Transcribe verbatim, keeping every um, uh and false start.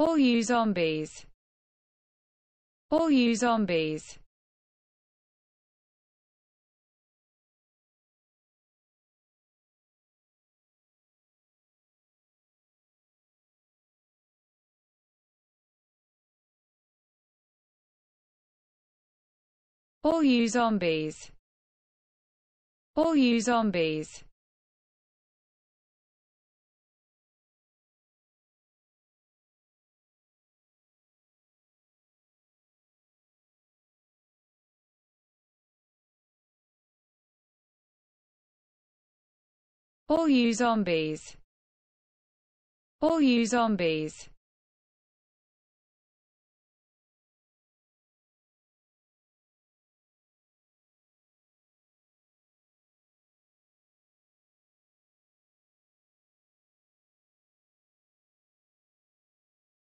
All You Zombies. All You Zombies. All You Zombies. All You Zombies. All You Zombies. All You Zombies.